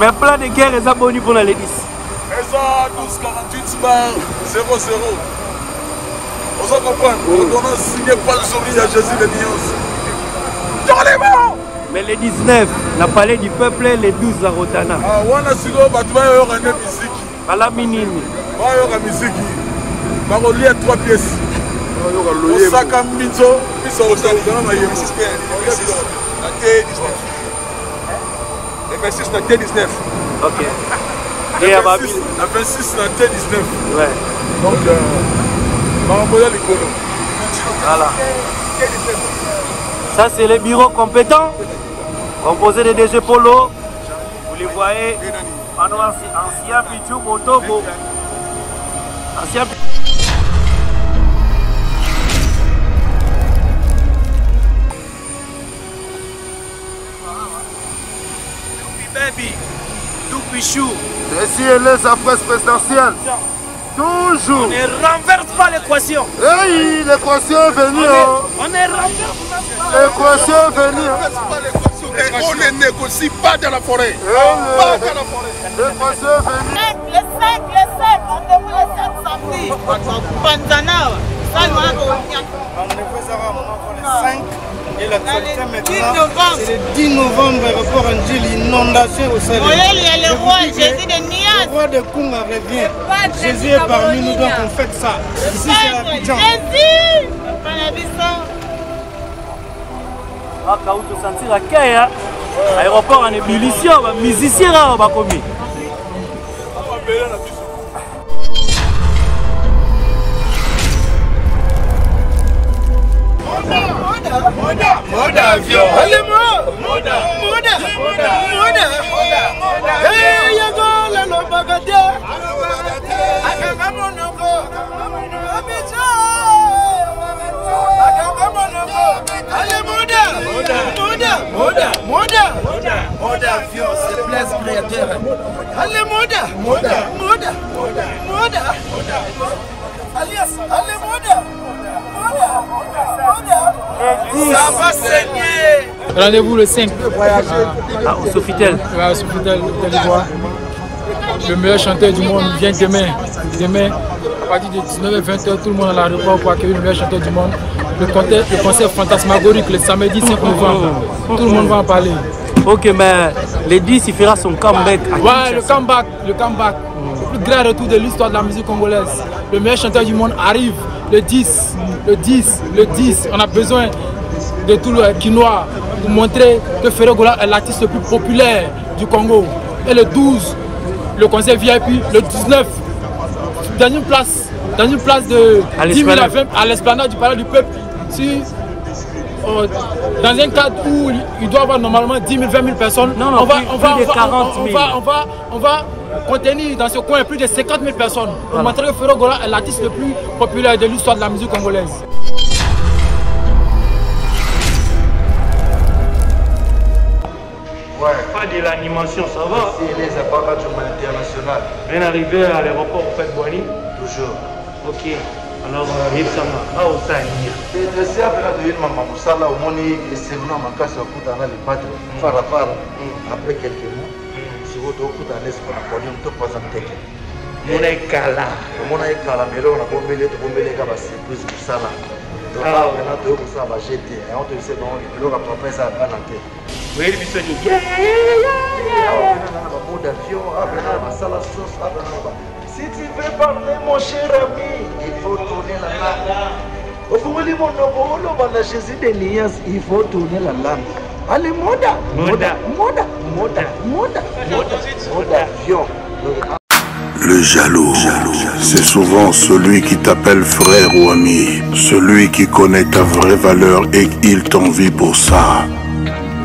Mais plan de guerre est abonné pour l'église. Ils ont 1248/00. On s'en comprend. On a signé pas le sourire à Jésus de Mions. Mais les 19, la palais du peuple, les 12, la Rotana. Ah, on a signé un bâtiment et on a une musique. À la minime. On a une musique. On a 3 pièces. On a 5 minutes. On a 6 pièces. La 26 na T19. Ok. Et à Babi. La 26 na T19. Ouais. Donc, on va envoyer les colons. Voilà. Ça, c'est les bureaux compétents. Composé de DG Polo. Vous les voyez. Ancien Pichou Botobo. Ancien Pichou. Baby, tout Pichou. Désirez les approches présidentielles. Toujours. On ne renverse pas l'équation. Hey, l'équation est venue. On ne renverse pas l'équation. L'équation est venue. Et on ne négocie pas dans la forêt. Pas dans la forêt. L'équation est venue. Le 5, on déroule le 5 samedi. Pantanao. Ça nous a remis. On ne faisait pas le 5. Et l'actualité maintenant, c'est le 10 novembre, rapport à l'inondation au Sahel. Le roi Jésus de Nias. Le roi de Kunga revient. Jésus est parmi nous, donc on fête ça. Ici, c'est la Bidjan. Jésus, pas la Bidjan. On va sentir la caille. L'aéroport en ébullition, on va musicien, on va commis. Moda vio, allez moda. Hey yago la lobagade, akanga monogo, allez moda vio, c'est place créateur, allez moda, allez moda. Ça va saigner. Rendez-vous le 5. Au Sofitel. Ouais, au Sofitel, le meilleur chanteur du monde vient demain. Demain, à partir de 19h20, tout le monde à l'aéroport pour accueillir le meilleur chanteur du monde. Le concert fantasmagorique le samedi 5 novembre. Tout le monde va en parler. Ok, mais les 10, il fera son comeback. Ouais, le comeback. Le plus grand retour de l'histoire de la musique congolaise. Le meilleur chanteur du monde arrive. Le 10. On a besoin de tout le Kinois pour montrer que Ferro Gola est l'artiste le plus populaire du Congo. Et le 12, le concert VIP. Le 19, dans une place de 10 000 à 20 à l'esplanade du palais du peuple. Dans un cadre où il doit y avoir normalement 10 000, 20 000 personnes, on va contenir dans ce coin plus de 50 000 personnes pour montrer que Ferro Gola est l'artiste le plus populaire de l'histoire de la musique congolaise. Ouais. Pas de l'animation, ça va. C'est les apparats du monde international. Bien arrivé à l'aéroport, au fait Boigny. Toujours. Ok. Alors, après quelques mois, si vous si tu veux parler, mon cher ami, il faut tourner la langue. Au bout du monde, au Jésus de Nias, il faut tourner la langue. Allez, moda. Le jaloux, c'est souvent celui qui t'appelle frère ou ami, celui qui connaît ta vraie valeur et il t'envie pour ça.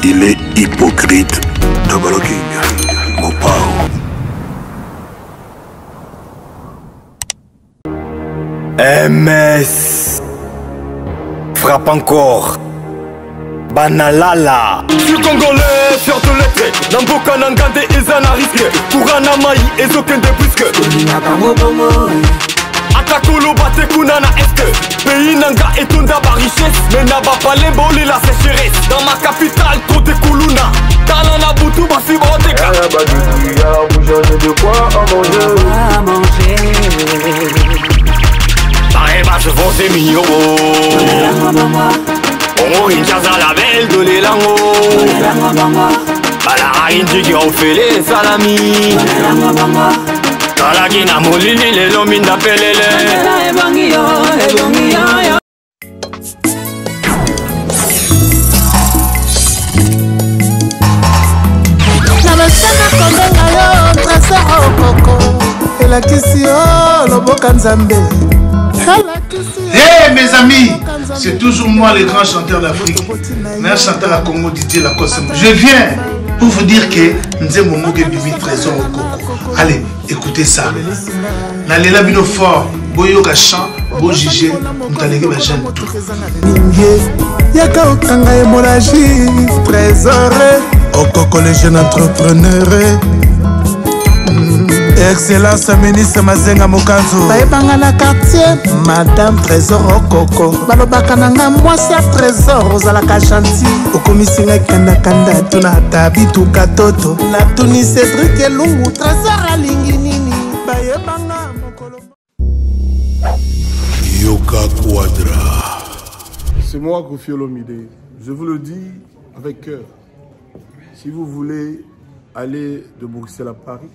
Il est hypocrite. Double King, Mopao. MS frappe encore Banalala. Si Congolais, fier de l'être, dans beaucoup d'angandais, ils en a risqué. Pour un amaï, ils ont qu'un débusque. kakulu bate kuna na este. Pays nanga etunda ba richesse, mais na ba palembo li la sécheresse. Dans ma capitale tout est kuluna, tala na butu ba fibroteka. Y'a ba du y'a vous j'en ai de quoi à manger. À manger. Bareba je vends des millions. Oh injaza la belle de l'élango. Balara injigi ofele salami. Kalagina molini lelo minda pelele. Hey mes amis, c'est toujours moi le grand chanteur d'Afrique, meilleur chanteur à Congo Didier Lacoste. Je viens pour vous dire que nous avons mon bébé présent au Congo. Allez, écoutez ça. N'allez la bino fort, boyo kachan, bo jige, m'talégé ma jeune tout. Yaka okanga hémorragie, trésor, au Coco les jeunes entrepreneurs. Excellence ministre Mazenga Mokanzo. Baebanga na quartier, Madame Trésor Okoko. Balobaka nanga mwasi ya Trésor ozalaka gentil. Okomisinga kanda kanda tuna tabi tu katoto. La Tunis Cédric Elungu Trésor alingi nini. Baebanga mokolo. Yoka Quadra. C'est moi Koffi Olomide. Je vous le dis avec cœur. Si vous voulez aller de Bruxelles à Paris,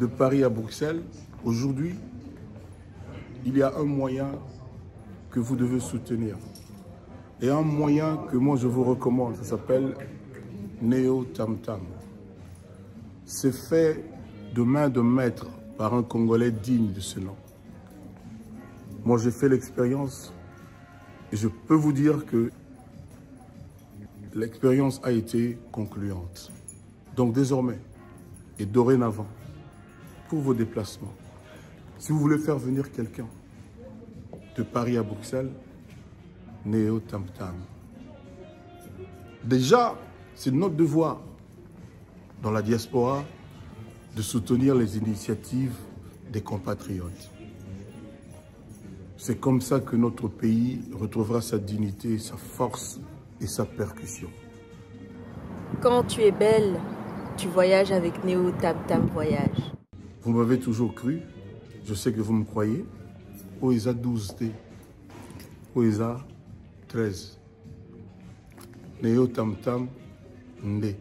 de Paris à Bruxelles, aujourd'hui, il y a un moyen que vous devez soutenir. Et un moyen que moi je vous recommande, ça s'appelle Neo Tam Tam. C'est fait de main de maître par un Congolais digne de ce nom. Moi j'ai fait l'expérience et je peux vous dire que l'expérience a été concluante. Donc désormais et dorénavant, pour vos déplacements, si vous voulez faire venir quelqu'un de Paris à Bruxelles, Neo Tam Tam. Déjà, c'est notre devoir dans la diaspora de soutenir les initiatives des compatriotes. C'est comme ça que notre pays retrouvera sa dignité, sa force et sa percussion. Quand tu es belle, tu voyages avec Neo Tam Tam Voyage. Vous m'avez toujours cru, je sais que vous me croyez. Oeza 12D, Oeza 13, Neo Tam Tam Ndé,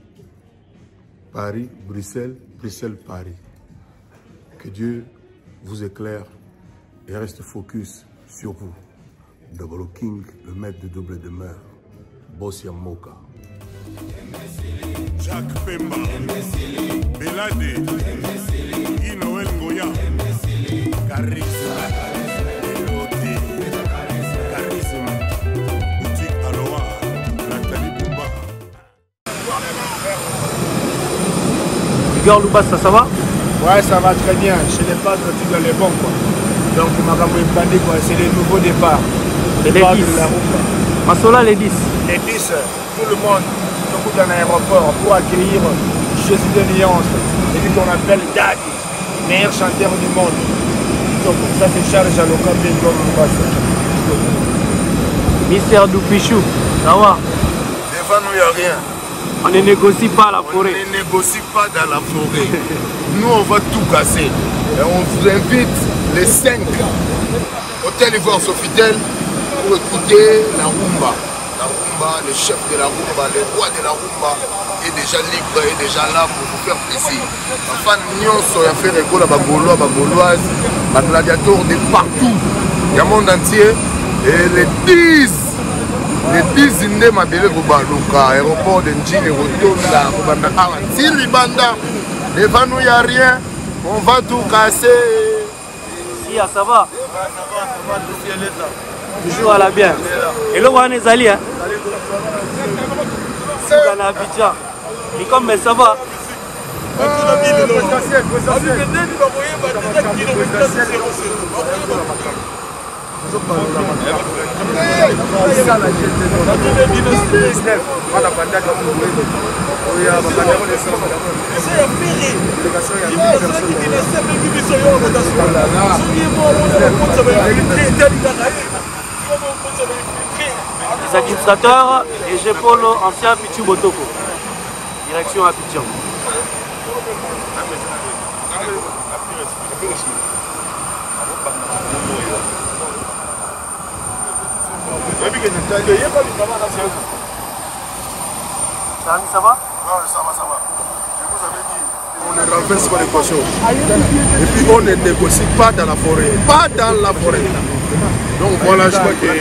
Paris, Bruxelles, Bruxelles, Paris. Que Dieu vous éclaire et reste focus sur vous. Double King, le maître de double demeure, Bossia Moka. Jacques Pemba, Belade, Inoël Goya, Charisma, Elodie, Charisma, Boutique Aloha, Nathalie Bouba. Igor Loubas, ça va? Ouais, ça va très bien. Je n'ai pas sorti dans les bons quoi. Donc, Magamoubandé, c'est le nouveau départ. Le départ de la route. Masola, les 10. Les 10, tout le monde. D'un aéroport pour accueillir Jésus de Lyons, celui qu'on appelle Daddy, meilleur chanteur du monde. Donc ça c'est Charles Jaloka Bengo Moubasa. Mister Dupichou, ça va? Devant nous il n'y a rien. On ne négocie pas la forêt. On ne négocie pas dans la forêt. Nous on va tout casser. Et on vous invite les 5 Hôtel Ivoire Sofitel pour écouter la rumba. La rumba, le chef de la rumba, le roi de la rumba est déjà libre, est déjà là pour vous faire plaisir. Ma fan mignon, sur la faire école à Bagolois, Bagoloise, ma gladiateur de partout, du monde entier. Et les 10 indés m'appellent Bobaloka, aéroport de Ndjine, Rotonda, Bobanda, Awanti, Ribanda. Devant nous, il n'y a rien, on va tout casser. Si, ça va? Ça va, le ciel est là. Toujours à la bière. Et là, on est allé. On est à Abidjan. Et comme ça va. Les administrateurs et j'ai Polo, ancien Pichu Botoko. Direction à Abidjan. Ça va? Non, ça va. Je vous avais dit, on ne renverse pas l'équation. Et puis on ne négocie pas dans la forêt. Donc voilà, je crois que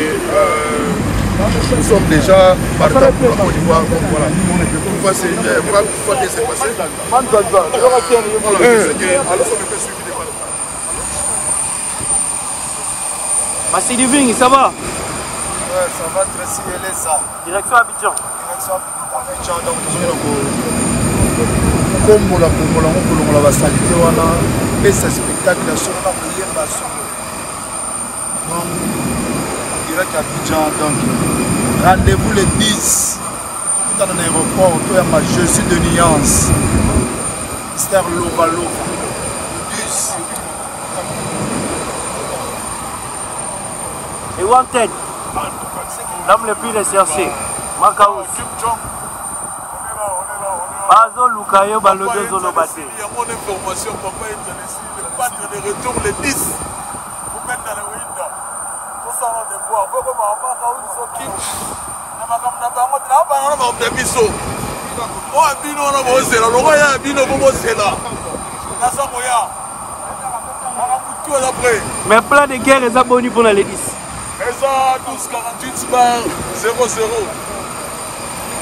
nous sommes déjà partant pour la Côte d'Ivoire. Donc voilà, une fois que c'est passé, voilà, c'est que alors ça me fait suivre des balles. Massi Living, ça va? Ouais, ça va très bien, ça. Direction Abidjan. Rendez-vous les 10 dans l'aéroport, je suis de Nuance. Mystère Lovalo. Le 10. Et Wanted, l'homme le plus recherché. Makaou. Bazo Lukayo Balodé Zolobate. Il y a mon information, papa est ici. Le pâtre de retour le 10. Vous mettez dans le window. Tout ça va te voir. Vous pouvez mais plein de guerre est abonné pour les 10. Et ça, 12 48 / 00.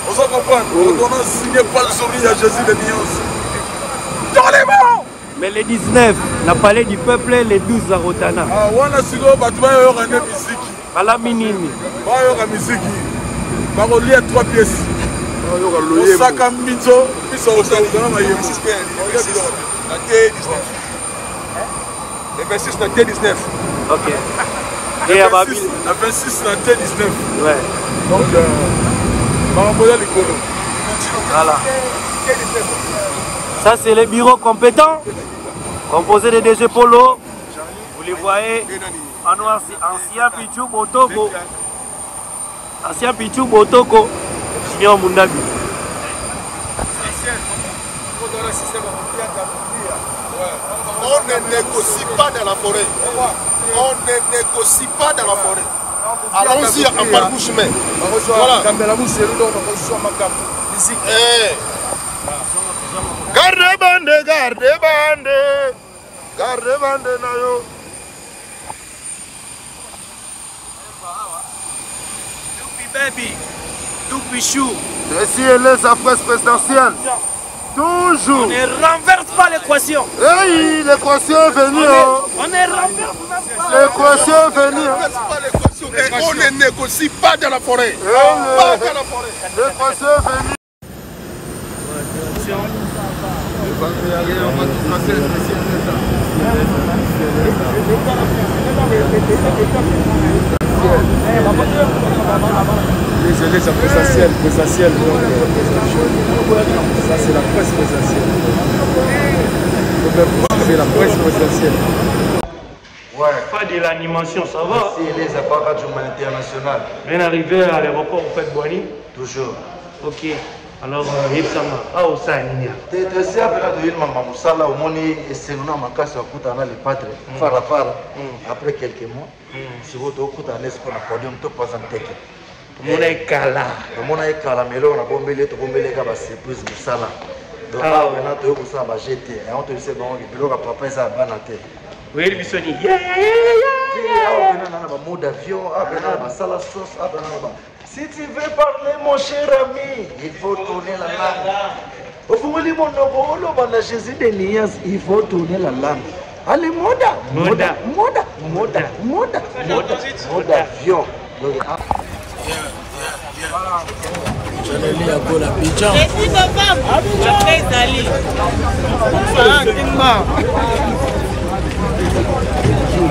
On s'en comprend, on a signé pas le sourire à Jésus de Nyons. Mais les 19, la palais du peuple, les 12 à Rotana. Ah, on a signé, on a une musique. À la minime. On a une musique. On a 3 pièces. On a 5 minutes. On a 6 pièces. Les 26, la T19. Ok. Et à Babil. La 26, la T19. Ouais. Donc, voilà. Ça c'est le bureau compétent, composé de DG Polo. Vous les voyez, ancien Pichu Botoko, Junior Mundabi. On ne négocie pas dans la forêt. Allons-y en par bouche main. Voilà. Garde bande nayo. Doupi baby, doupi chou. Ici les affaires présidentielles. Toujours. On ne renverse pas l'équation. Hey, l'équation est venue. On ne renverse pas. L'équation est venue. On ne négocie pas dans la forêt. Pas dans la forêt. L'équation est venue. Désolé, c'est présidentiel. Ça, c'est la presse présidentielle. C'est la presse présidentielle. Ouais. Pas de l'animation, ça va. C'est les apparats du monde international. Bien arrivé à l'aéroport, vous faites Boigny. Toujours. Ok. Alors, Yipsama, au Saïnia. T'es simple là de Yilma Mamoussala, au Moni, et c'est vraiment ma casse à Koutana, les patres, Farafara. Après quelques mois, si vous êtes au Koutana, c'est qu'on a produit un peu pas en tête. Mon écala. Mon écala, mais là, on a bombé les surprises de Sala. Donc, maintenant, tu as un jeté. Et on te dit, bon, il y a un papa, ça va dans terre. Oui, il y a un mot d'avion, un sala sauce, un. Si tu veux parler, mon cher ami, il faut tourner la langue. Vous voulez mon nom, la Jésus de Nias, il faut tourner la langue. Allez, moda,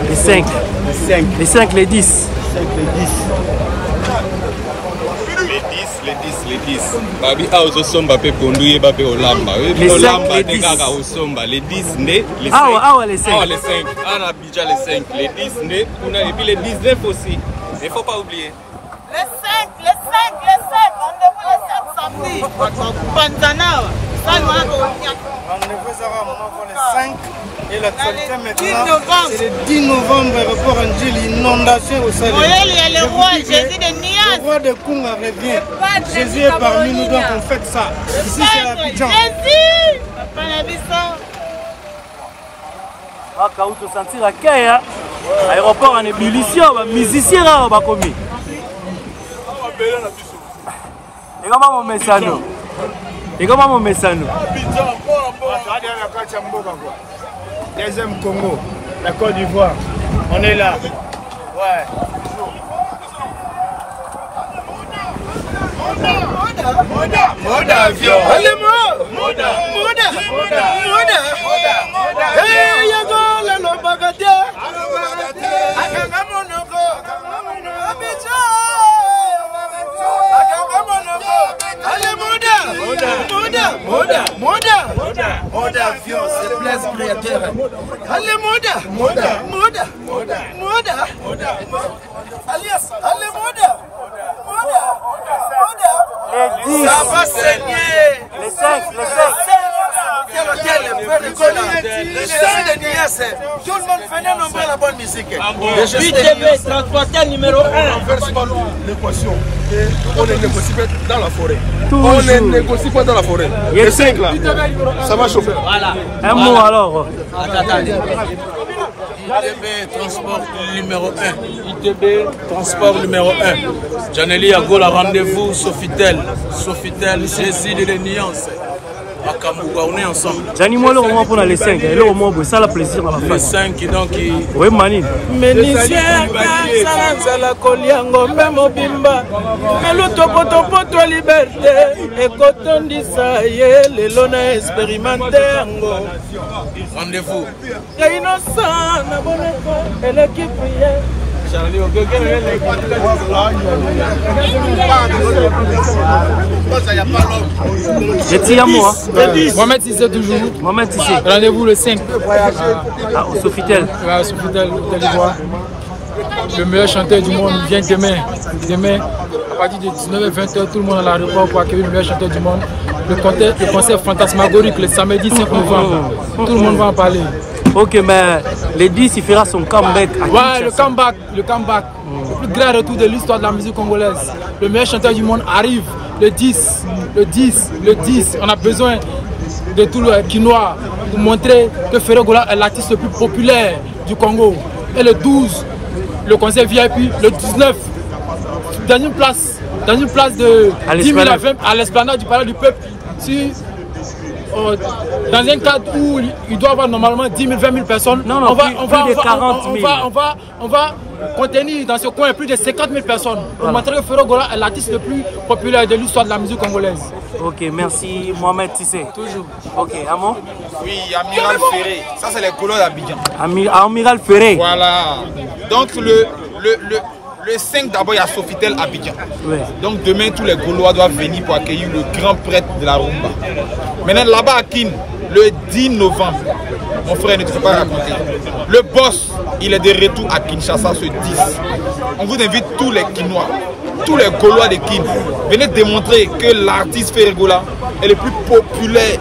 les 5, les 10. Les 10. Babi a osomba pe konduye ba pe olamba. Olamba te kaka osomba. Les 10 né, les 5. Ah ouais, les 5. Ah Abidjan les 5, les 10 né, on a et puis les 19 aussi. Il faut pas oublier. Les 5, rendez-vous les 5 samedi. Panzana. Ça on a rendez-vous ça va moment pour les 5. Et la qualité maintenant, c'est le 10 novembre, aéroport Angile, inondation au Sahel. Le roi Jésus de Nias. Le roi de Kunga revient. Jésus est parmi nous, donc on fête ça. Ici, c'est Abidjan. Jésus Papa Nabissa. Ah, quand tu sentir la caille, l'aéroport en ébullition, les musiciens là, on va commis. Et comment on met ça nous? Abidjan, deuxième Congo, la Côte d'Ivoire, on est là. Ouais. Tout le monde venait nombrer la bonne musique. BTV, transporteur numéro 1. On ne verse pas l'équation. On ne négocie pas dans la forêt. Les 5 là, ça va chauffer. Voilà. Un mot alors. Attendez. ITB transport numéro 1. Janely Agola, rendez-vous, Sofitel, Jésus de l'Uniance. On est ensemble. J'anime le moment pour les 5. Et le moment pour ça, la plaisir à la fin. Les 5 donc. Oui, Mani. Rendez-vous. Je tiens à moi. Mohamed Tissé toujours. Rendez-vous le 5. Au Sofitel. Le meilleur chanteur du monde vient demain. À partir de 19h20, tout le monde à l'aéroport pour accueillir le meilleur chanteur du monde. Le concert fantasmagorique le samedi 5 novembre. Tout le monde va en parler. Ok, mais les 10, il fera son comeback. Ouais, le comeback. Le plus grand retour de l'histoire de la musique congolaise. Le meilleur chanteur du monde arrive. Le 10. On a besoin de tout le Kinois pour montrer que Ferro Gola est l'artiste le plus populaire du Congo. Et le 12, le concert VIP. Le 19, dans une place de 10 000 à 20 à l'esplanade du Palais du Peuple. Dans un cadre où il doit y avoir normalement 10 000, 20 000 personnes, on va contenir dans ce coin plus de 50 000 personnes. Voilà. On montrer que Ferro Gola est l'artiste le plus populaire de l'histoire de la musique congolaise. Ok, merci Mohamed Tissé. Toujours. Ok, Amon. Oui, Amiral Ferré. Ça, c'est les couleurs d'Abidjan. Amiral Ferré. Voilà. Donc, le 5 d'abord, il y a Sofitel Abidjan. Oui. Donc demain, tous les Gaulois doivent venir pour accueillir le grand prêtre de la rumba. Maintenant, là-bas à Kin, le 10 novembre, mon frère ne te fait pas raconter. Le boss, il est de retour à Kinshasa ce 10. On vous invite tous les Kinois, tous les Gaulois de Kin. Venez démontrer que l'artiste Ferro Gola est le plus populaire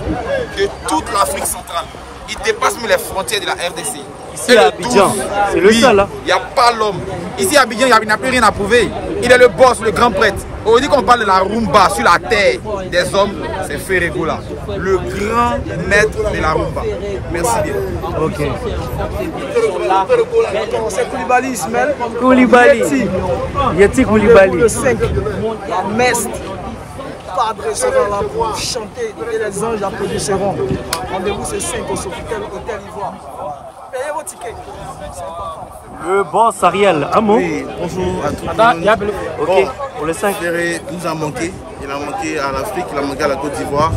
de toute l'Afrique centrale. Il dépasse même les frontières de la RDC. Ici à Abidjan, c'est le seul. Hein. Il n'y a pas l'homme. Ici à Abidjan, il n'a plus rien à prouver. Il est le boss, le grand prêtre. On dit qu'on parle de la rumba sur la terre des hommes, c'est Ferro Gola, le grand maître de la rumba. Merci bien. Ok. C'est Koulibaly Ismaël. Yeti Koulibaly. Le 5, Mest. Padre sera là pour chanter et les anges applaudisseront. Rendez-vous c'est 5 au Sofitel, Hôtel Ivoire. Payez vos tickets. Le boss Ariel, un mot. Oui, bonjour à tout le monde. Ok, pour les 5. Il nous a manqué. Il a manqué à l'Afrique, il a manqué à la Côte d'Ivoire.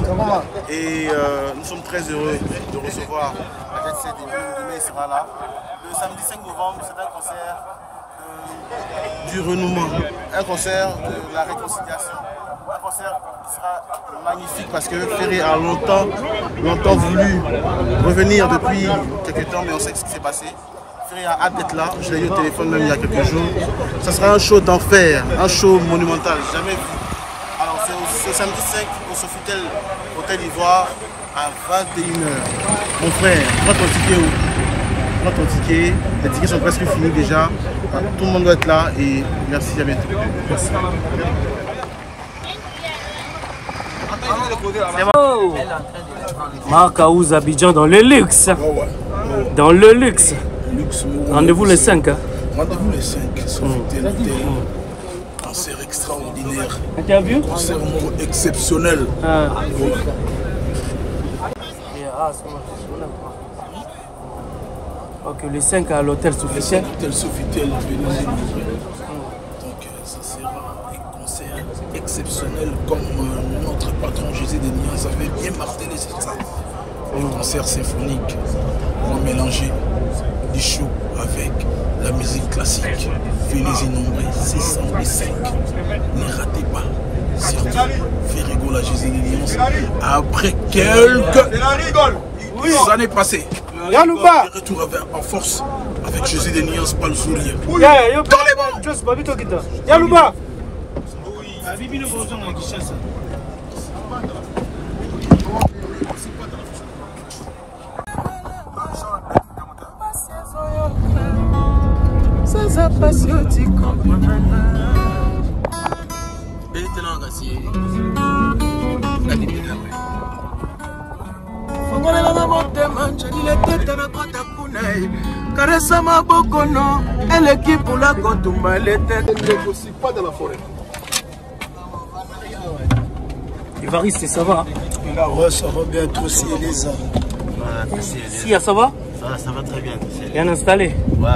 Et nous sommes très heureux de recevoir la tête CD. Demain, il sera là. Le samedi 5 novembre, c'est un concert du renouement. Un concert de la réconciliation. un concert qui sera magnifique parce que Ferré a longtemps voulu revenir depuis quelques temps, mais on sait ce qui s'est passé. Ferré a hâte d'être là, je l'ai eu au téléphone même il y a quelques jours. Ça sera un show d'enfer, un show monumental, jamais vu. Alors c'est samedi 5 au Sofitel, Hôtel Ivoire, à 21 h. Mon frère, prends ton ticket où? Prends ton ticket, les tickets sont presque finis déjà. Tout le monde doit être là et merci, à bientôt. Merci. Oh. Marc Aouz Abidjan dans le luxe. Oh ouais. Oh. Dans le luxe. Rendez-vous le 5. Rendez-vous le 5. Concert extraordinaire. Interview. Concert exceptionnel. Ah. Oui. Ok, le 5 à l'hôtel Sofitel. L'hôtel Sofitel, donc ça sera un concert exceptionnel comme notre patron Jésus Deniens avait bien martelé, c'est ça. Un concert symphonique, on va mélanger du show avec la musique classique. Venez innombrés, 605. Ne ratez pas. Surtout, fais rigoler à Jésus Deniens. Après quelques années passées. Retour en force avec Jésus des nuances, pas le sourire. Dans les bancs. Yalouba. Évariste, ça va? Ouais, ça va bien, trop si Elisa. Si, ça va? Ça va très bien. Bien installé? Ouais.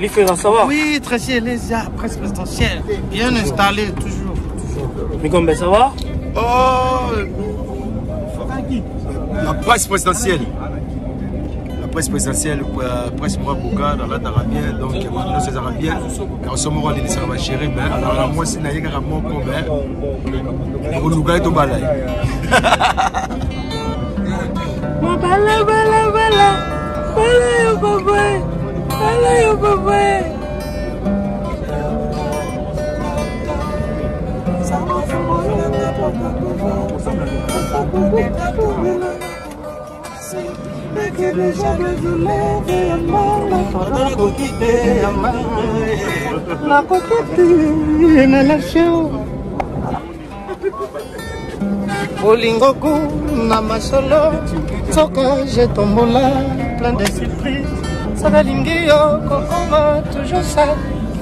Les frères, ça va? Oui, très si Elisa, presque essentiel. Bien installé, toujours. Mais comment ça va? La presse présidentielle. La presse présidentielle, la presse pour Abouka, dans la d'Arabien, donc maintenant c'est Arabien. Quand on se mourra de l'Israël, alors la moi c'est Naïk Ramon Comber. On nous gagne au balai. Bala, bala, bala. Bala, yo, papa. Bala, yo, papa. Olingoku namasolo soka j'ai tombola plein de surprises ça va lingio kokoma toujours ça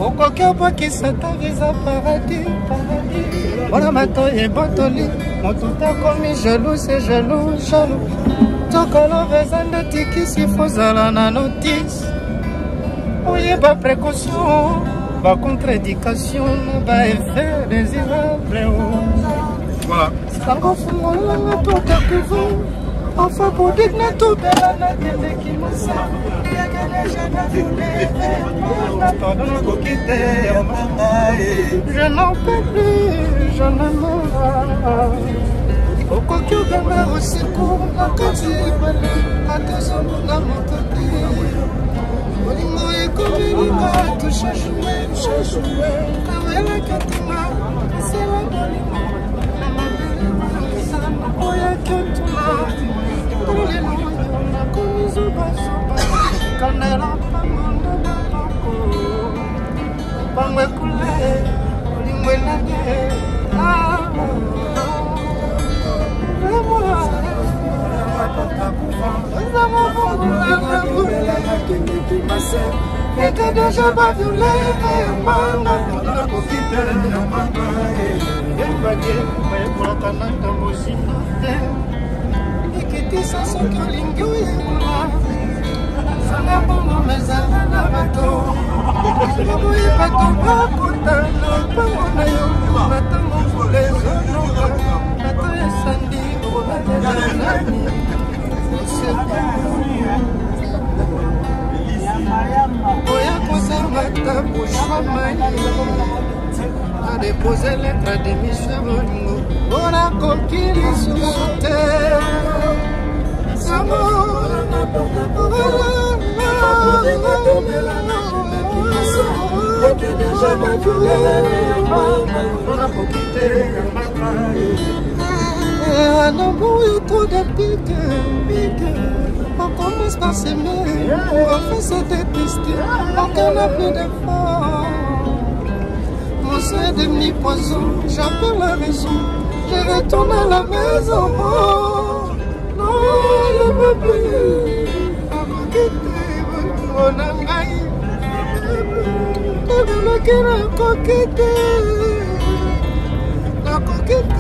au coquin pas qui s'intéresse à paradis voilà maintenant et botoli mon tout a commis jaloux c'est jaloux tokolo vezando tiki si fozala na notice oye ba précaution ba contre-indication ba effet désirable voilà sango fungola na toka kuvu enfin pour digna tout de la nature qui me sert je n'en peux plus je ne m'en vais. Oya conservata pour jamais. a déposé lettre de Monsieur Moningo. On a conquis sur son terre. Un amour est trop de pique. On commence par s'aimer, on fait se détester, on n'a plus d'efforts. Mon sang est devenu poison, j'appelle la maison, je retourne à la maison. Oh, non, je ne veux plus. Avant quitter mon ami, je veux que la coquette, la coquette.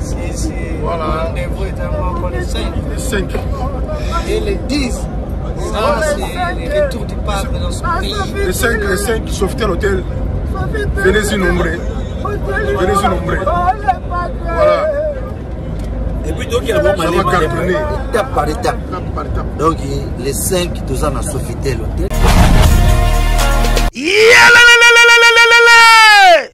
Si, si, voilà, rendez-vous est tellement qu'on est 5. Les 5. Et les 10. Ça, c'est les retours du pape dans son pays. Les 5, sauvetez l'hôtel. Venez-y nombreux. Voilà. Et puis, donc, il y a vraiment étape par étape. Donc, les 5, tous en a sauveté l'hôtel.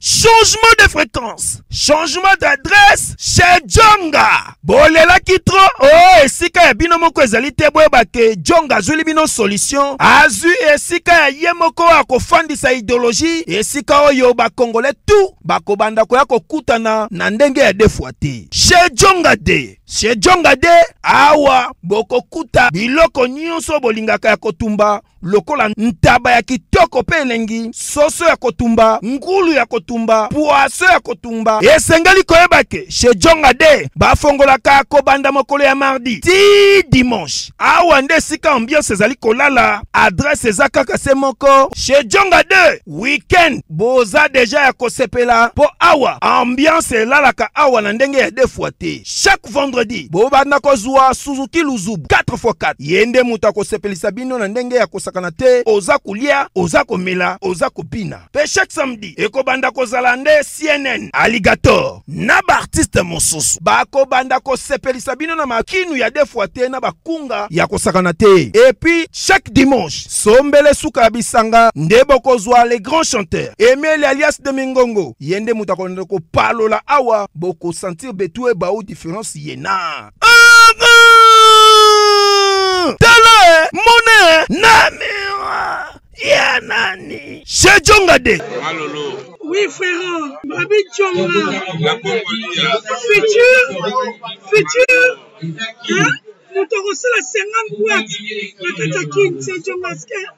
Changement de fréquence, changement d'adresse chez Djonga. Bolela kitro, oh esika ya bino moko ezali te boyeba ke Djonga azuli bino solution. Azu esika ya ye moko akofandisa idéologie, esika oyo ba Congolais tout bakobanda koya kokutana na ndenge ya defwa te. Chez Djonga de Chez Djonga de awa bokokuta biloko nyonso bolingaka ya kotumba lokola ntaba ya kitoko pe elengi, soso ya kotumba, ngulu ya kotumba, poaso ya kotumba. Esengeli koyeba ke Chez Djonga de bafongola ka kobanda mokolo ya mardi ti dimanche. Awa nde sika ambiance ezali kolala, adresse ezakaka se moko Chez Djonga de weekend boza deja ya kosepela po awa ambiance elalaka awa na ndenge ya defwa te. Chaque vendredi bobanda kozwa Suzuki Luzubu 4x4 yende muta kosepelisa bino na ndenge ya kosakana te, oza kulia, oza komela, oza kopina. Pe chaque samedi ekobanda kozala nde CNN Alligator na baartiste mosusu bakobanda kosepelisa bino na makinu ya defwa te na bakunga ya kosakana te. Et puis chaque dimanche sombele suka bisanga nde bokozwa les grands chanteurs Emile alias de Mingongo yende muta konde kopalola awa boko sentir betue bao différence yena. Tala mona namiwa ya nani Chez Djonga de. Alolo. Oui frère, Babi Djonga. La Congolia. Futur. Hein? Nous te recevons la 50 boîtes. La Katakin, c'est Djonga Sker.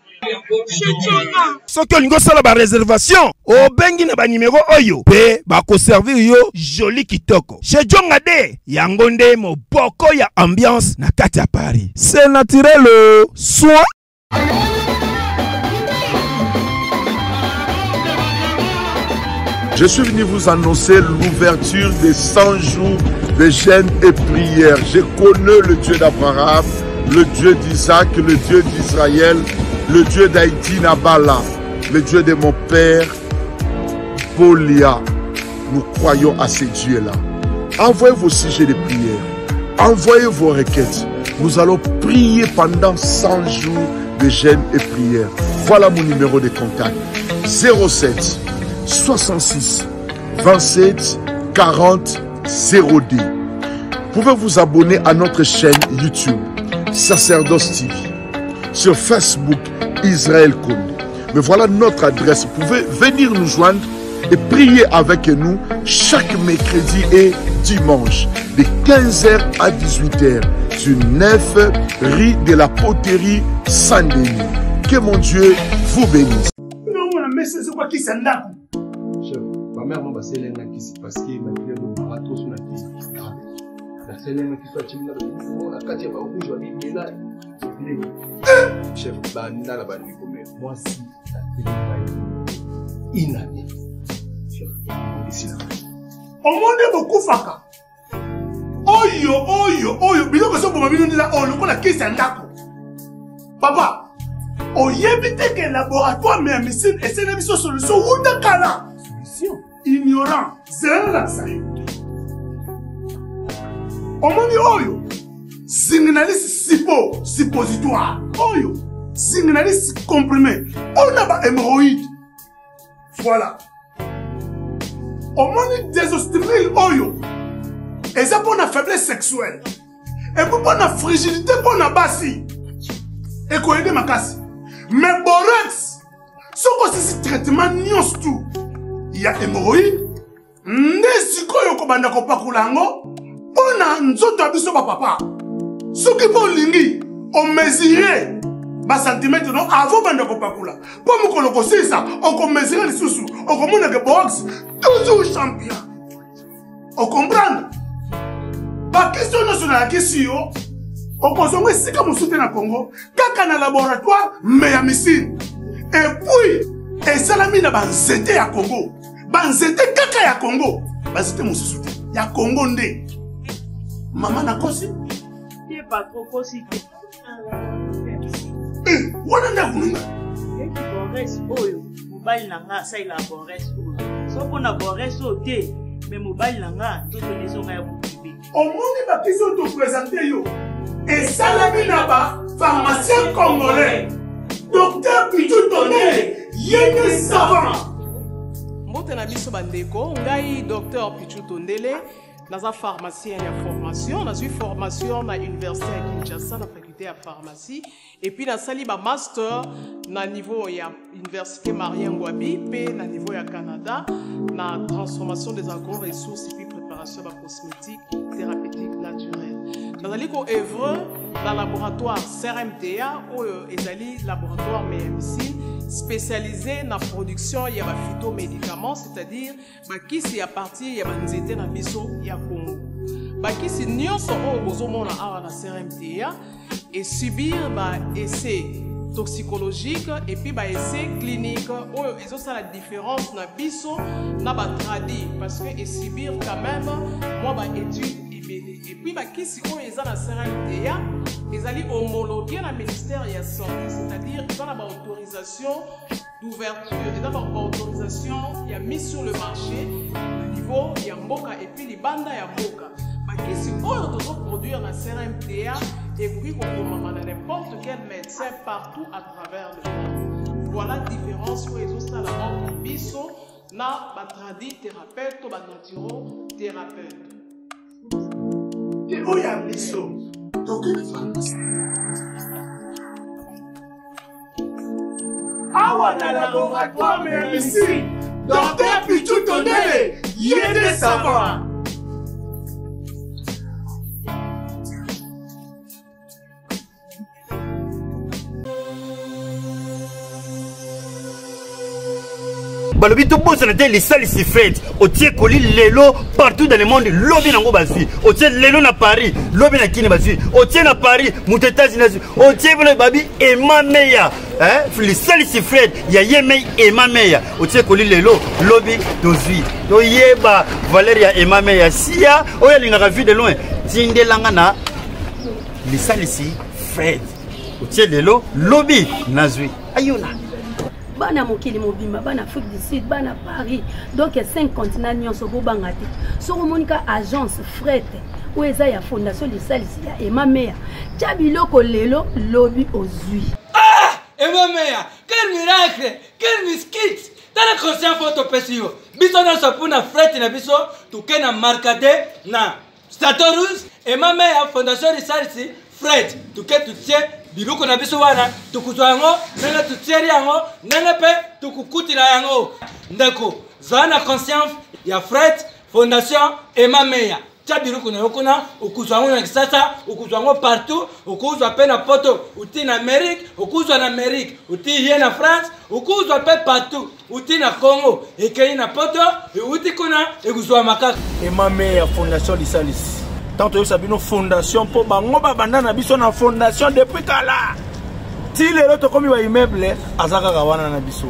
Sauf que nous avons la réservation au bengi na ba numéro oyo pe ba ko servir yo joli kitoko. Chez Djonga de yangonde mo boko ya ambiance na kati ya Paris. C'est naturel soin. Je suis venu vous annoncer l'ouverture des 100 jours de jeûne et prière. Je connais le Dieu d'Abraham, le Dieu d'Isaac, le Dieu d'Israël, le Dieu d'Haïti, Nabala, le Dieu de mon père, Bolia. Nous croyons à ces dieux-là. Envoyez vos sujets de prière. Envoyez vos requêtes. Nous allons prier pendant 100 jours de jeûne et prière. Voilà mon numéro de contact. 07 66 27 40 0D. Vous pouvez vous abonner à notre chaîne YouTube, Sacerdoce TV. Sur Facebook, Israël Conde. Mais voilà notre adresse. Vous pouvez venir nous joindre et prier avec nous chaque mercredi et dimanche de 15h à 18h sur 9 rue de la Poterie Saint-Denis. Que mon Dieu vous bénisse. Non, mais c'est quoi qui s'en a? Chef, ma mère m'a passé l'année qui s'est passée, ma mère m'a trop sur la vie. La seule année qui soit timide, la quatrième fois où je vais me mêler. Chef, Banina la Bani Gomé, moi si la inanime. On monte beaucoup Faka. Oyo, bilo que ça pour ma vie, on là, on le connaît qui s'endako. Papa, on y évite que laboratoire mais médecine et c'est une solution ou de cala. Solution ignorant, c'est la salle. On monte oyo. Signaliste suppositoire. Oyo, signaliste comprimé. On a pas hémorroïde. Voilà. Au monde désostimé oyo. Et ça pour la faiblesse sexuelle. Et pour la fragilité pour la basse. Et qu'on aide ma casse. Mais borax, ce que c'est traitement nions tout. Il y a hémorroïde. Nesiko yoko banda ko pakulango. On a nzoto abiso papa. Ce qui pour lingi, on mesurait. Bas centimètre non avant bande ko pakula pour me colocoser ça on ko mesurer les sous on ko mona que boxe toujours champion on comprendre pas question nationale question on consommer si comme soutenir Congo kaka na laboratoire mais ya missile et puis et salami na banzete ya Congo banzete kaka ya Congo banzete mususu ya Congo ndé maman na kosi ye pas trop kosi. What are you doing? Boris, oh, mobile nanga, ça il a Boris, oh. Sauf qu'on a Boris au thé, mais mobile nanga, d'autres les ont à occuper. Au moment où la question te présenter yo, et Salami Naba, pharmacien congolais, docteur Pitou Tonné, yéné savant. Mbote na biso bandeko, ngai docteur Pitou Tonné, naza pharmacien ya formation, nazu formation na université ya Kinshasa na faculté ya pharmacie. Et puis, dans sali ba master, na niveau ya université Marien Ngouabi, puis na niveau ya Canada, na transformation des agro-ressources et puis préparation de cosmétiques, thérapeutiques naturelles. Dans allé ko œuvre dans laboratoire CRMTA ou ezali laboratoire MMC spécialisé dans la production ya ba phytomédicaments, c'est-à-dire ba kisi ya parti ya ba nzete na biso ya Congo. Ba kisi nyonso oyo bozomona awa na CRMTA et subir des essais toxicologiques et puis des essais cliniques. Ils ont ça la différence dans le na ba tradi parce que et subir quand même moi ba étude et puis ba qui si on est dans la CRMTA ils allaient homologuer le ministère de la santé, c'est-à-dire dans la autorisation d'ouverture et dans la autorisation il y a mis sur le marché le niveau il y a mboka et puis les bandes il y a mboka ba qui si on doit produire la CRMTA. Et puis, on a n'importe quel médecin partout à travers le monde. Voilà la différence pour les autres à la mort. Bisso, na batradi thérapeute, ou batradi thérapeute. Et où y a bisso? Donc, il faut. Awa na laboratoire, mais ici, docteur Pitou Tonné, yéné savant. Balobito boss on était les salles si fêtes au tiers colis lelo partout dans le monde lobby nango bazui au tiers lelo na Paris lobby na Kine bazui au tiers na Paris muteta zinazu au tiers le babi et ma meya hein les salles si fêtes ya yemei et ma meya au tiers colis lelo lobby dozui to yeba Valeria et ma meya sia oya linga vu de loin tindelanga na les salles si fêtes au tiers lelo lobby nazui ayona bana mokili mobimba bana Afrique du Sud bana Paris donc 5 continents nyonso bobangati soko monika agence fret ou eza ya fondation de salisi ya Emamea chabiloko lelo lobby ozui ah Emamea quel miracle quel miskit tala conscient photo pesio biso na sapuna fret na biso tukena markade na Statorus Emamea fondation de salisi fret tuketu tie biloko na biso wana tukuzwa yango nanga tutseri yango nanga pe tukukutila yango ndeko zana conscience ya Fred Fondation Emamea tia biloko na yokona ukuzwa yango na kisasa ukuzwa yango partout ukuzwa pe na poto uti na Amerique ukuzwa na Amerique uti hier na France ukuzwa pe partout uti na Congo ekei na poto uti kuna ekuzwa makaka Emamea Fondation Lisalis. Tant que vous avez une fondation pour bango babana biso na fondation depuis kala ti lelo to komi ba immeuble azaka kawana na biso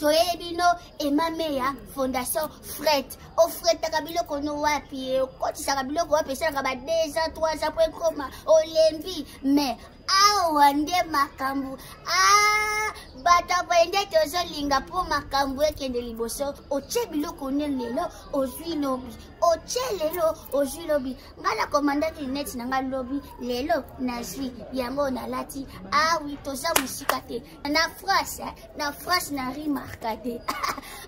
toyebino Emamea fondation Fred offrir ta cabine qu'on aura pied quand tu seras bien qu'on pèse la cabane 2 ans 3 ans après comment Olympie mais ah on est makambu ah bata pour une tête aux linga pour makambu qui est liboso au chef bien qu'on est lelo au suis lobby au chef lelo au suis lobby gala commandant du net nanga lobby lelo nazi yango na lati ah oui tout ça musikate na France na remarqué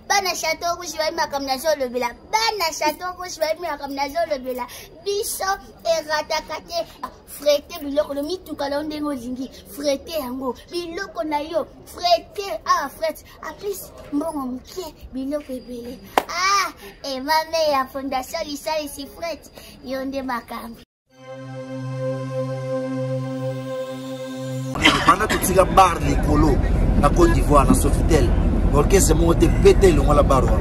bana château rouge va ma comme nazo le bela bana château rouge va ma comme nazo le bela biso erata kate frete biloko le mitu kala ndengo zingi frete yango biloko na yo frete ah frete a plus mbongo mukie biloko ebele ah et ma mère fondation lisali si frete yonde makambi bana tutika bar likolo na Côte d'Ivoire na Sofitel l'orchestre monté pété le la barouana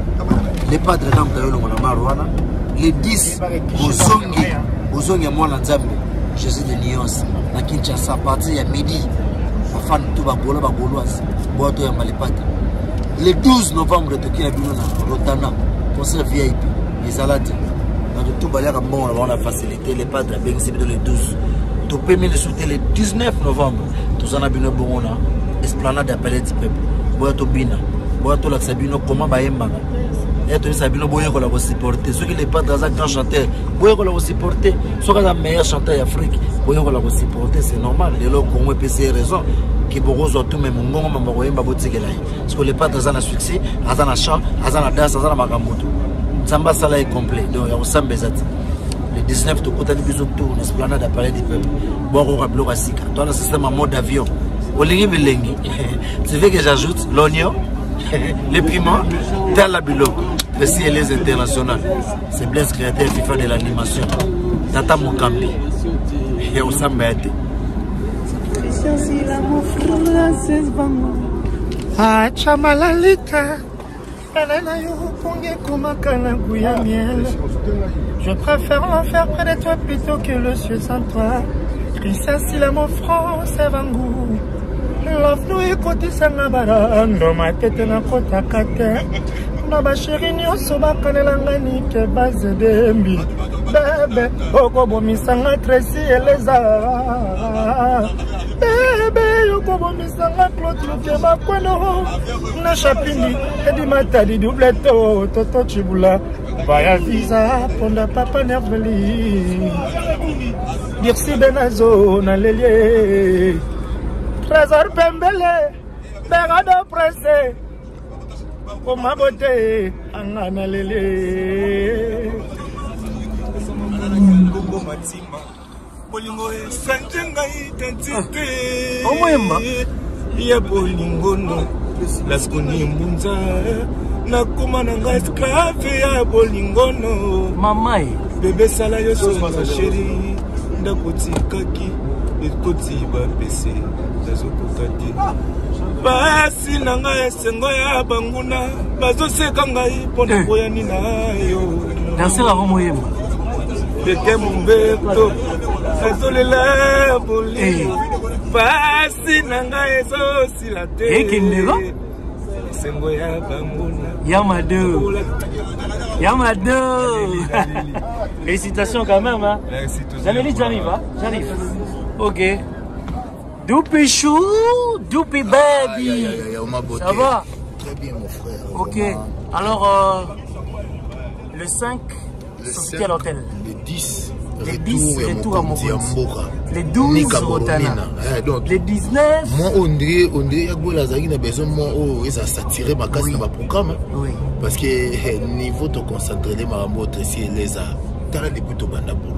les padres le les 10 aux zongi à moi l'anzambe Jésus de Lyon à Kinshasa partir à midi ma femme tout va bolo va boloise boito ya malipata le 12 novembre toki à Bilona Rotana concert VIP les alades dans tout balera bon on la facilité les padres bien c'est le 12 tout peut me sauter le 19 novembre tous en a bien bon on esplanade appelée du peuple boato bina boato la sabino comment baemba et toi sabino boye ko la vous supporter ceux qui les pas dans un grand chanteur boye ko la vous supporter ceux qui la meilleur chanteur d'Afrique boye ko la vous supporter c'est normal les locaux ont PC raison qui borozo tout même ngongo mamba boemba botikela parce que les pas dans un succès dans un chant dans la danse dans la magambo tout samba sala est complet donc on s'embezate le 19 tout côté du biso tour esplanade appelée du peuple boko rablo basika toi le système en mode avion. C'est vrai que j'ajoute l'oignon, les piments, tel la bilogue, le CLS international. C'est Blaise Créateur FIFA de l'animation. Tata Mokambi. Et on s'en met. Ah, Chamalalita. Je préfère l'enfer près de toi plutôt que le ciel sans toi. Christian Silamo France et Vangou. L'avenue est côté Sangabara, non ma tête n'a pas ta carte. Non ma chérie, nous sommes à Kanelangani, que base de mi. Bébé, Okobomi Sanga Tracy et les Arabes. Bébé, Okobomi Sanga Claude, que ma pono. Na chapini, et du matin, du doubleto, Toto Chibula. Vaya visa, ponda papa nerveli. Dirsi Benazo, Nalelier. Trésor Pembele, Berado Pressé, pour ma beauté, Anganalele. Bolingo est Santingaï, Tentité, Omoema, Yabolingono, Lasconi Munza, Nakumananga esclave, Yabolingono, Mamai, bébé Salayo, ma chérie, Ndakoti Kaki, Ndakoti Bapessé. Basi nanga esengo ya banguna bazoseka ngai pona koya nina yo dansela romoyema beke mumbeto azolela boli basi nanga ezosila te ekindelo esengo ya banguna yamado yamado félicitations quand même hein j'arrive OK. Doupi chou, doupi baby. Ça va? Très bien mon frère. Ok. Vraiment. Alors, le 5, sortie à l'hôtel. Le 10, retour à Mokouti. Le 12, Rotana. Le 19. Moi, on dirait que la Zagine a besoin de moi. Ils ont saturé ma casse dans ma programme. Oui. Parce que niveau de concentrer les maramotes, si les a. T'as l'air de plutôt banda pour eux.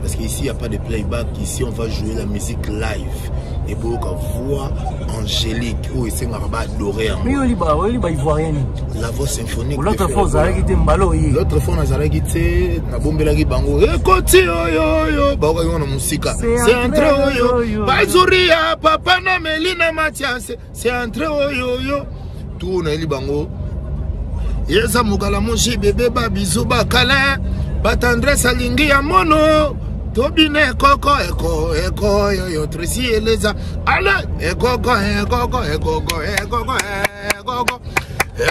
parce qu'ici il n'y a pas de playback, ici on va jouer la musique live et pour la voix angélique où il s'est adoré la voix symphonique l'autre fois on a dit l'autre fois on a dit c'est entré oyo bazuria papa na melina matias c'est entré oyo tout na libango yeza mukala moshi bébé ba bisou ba kala ba tendresse alingi ya mono Tobine koko eko eko yo tresi eleza ala eko go eko go eko go eko go eko go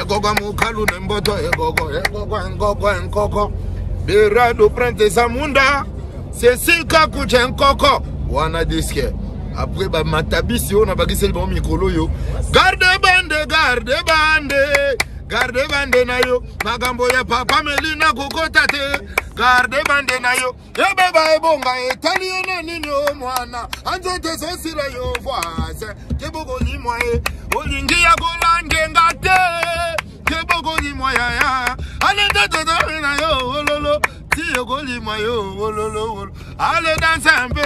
eko go mukalu nemboto eko go eko go eko go eko go berado prente samunda sesika kuchen koko wana diske après ba matabisi ona bagise ba mikolo yo garde bande na yo magambo ya papa melina kokota te garde bande na yo ye baba ebonga etaliona nini o mwana anzote sosira yo voase kebogo ni moye olingi ya golange ngate kebogo ni moya ya alenda dodo na yo ololo ti ogoli moyo ololo ale danse ambe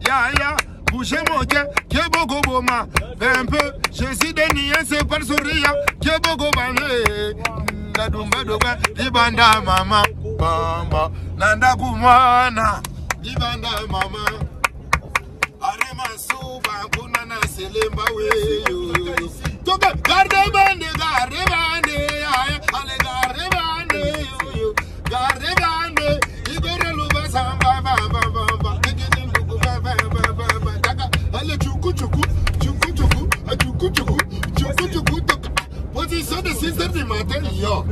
ya ya boucher moke kebogo boma bembe jesi deni ense par soria kebogo bale la dumba doba libanda mama mama nanda kumana libanda mama are masuba kuna na selemba weyo tobe garde bande ay ale garde bande igore luba samba baba baba digene luku baba baba daga ale chuku chuku chuku chuku chuku chuku chuku chuku position de 6h du matin yo.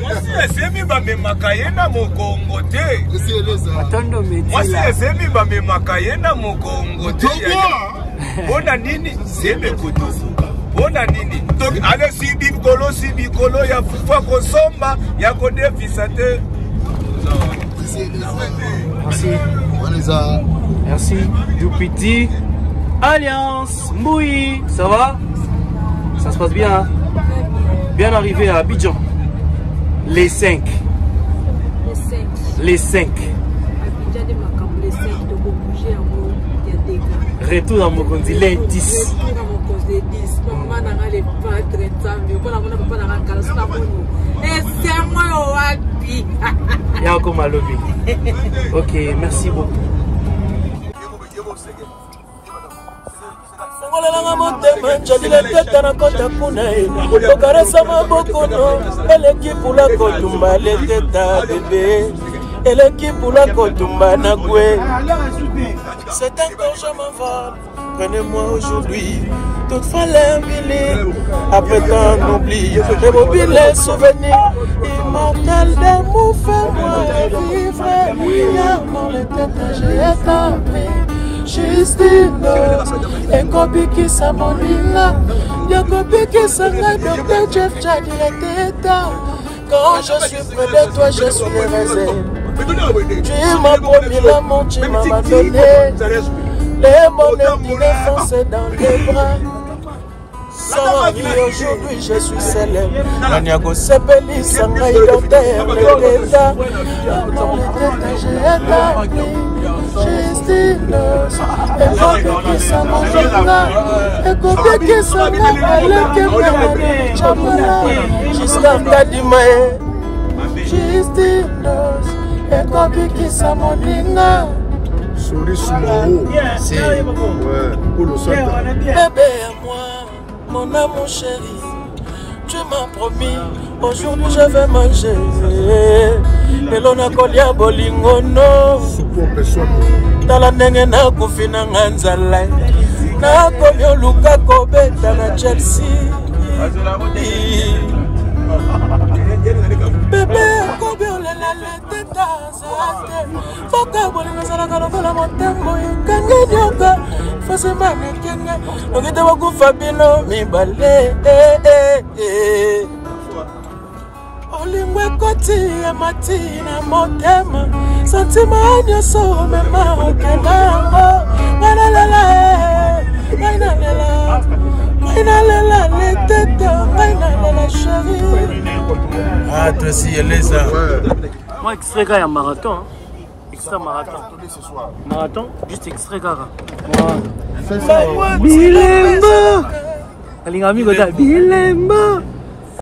Moi si ezemi ba me makayena mokongo te. Matondo meti. Moi si ezemi ba me makayena mokongo te. Bona nini zeme kotofuka. Bona nini. Donc ale si bikolo ya fufa kosomba ya kode visate. Merci. Merci Dupiti Alliance Mouy, ça va? Ça se passe bien. Hein? Bien arrivé à Abidjan. Les 5. Les 5. Retour à Mokondi, les 10. Il y a encore ma lobby. Ok, merci beaucoup. C'est un quand je m'envole, prenez-moi aujourd'hui. Toutefois l'invili, après tant oubli, rébobine les souvenirs immortels de mon fait moi vivre. Regarde-moi les têtes, j'ai tapé. Justino, ekopi kisa monina, ekopi kisa na docteur Jeff Jack Lateta. Quand je suis près de toi, je suis réveillé. Tu m'as promis l'amour, tu m'as donné. Les mots me foncent dans les bras. Sans envie aujourd'hui, je suis célèbre. Naniago Sepeli, Sangai, docteur Lateta. Dans les têtes, j'ai établi. C'est pour le sol. Bébé, moi, mon amour chéri, tu m'as promis, aujourd'hui je vais manger. Et l'on a collé à Bolingono. Dans la nenge na kufina nganzalai na komyo luka kobeta na Chelsea bébé komyo la teta zate foka bolina sala karola motembo kangenyoka fase mame kenga ngite wakufa bilo mibale olingwe koti amatina motema sentiment nyoso mema okenda la la la chérie ah Tracy Elisa moi extrait gars marathon extrait marathon ce soir marathon juste extrait gars moi bilemba alinga amigo da bilemba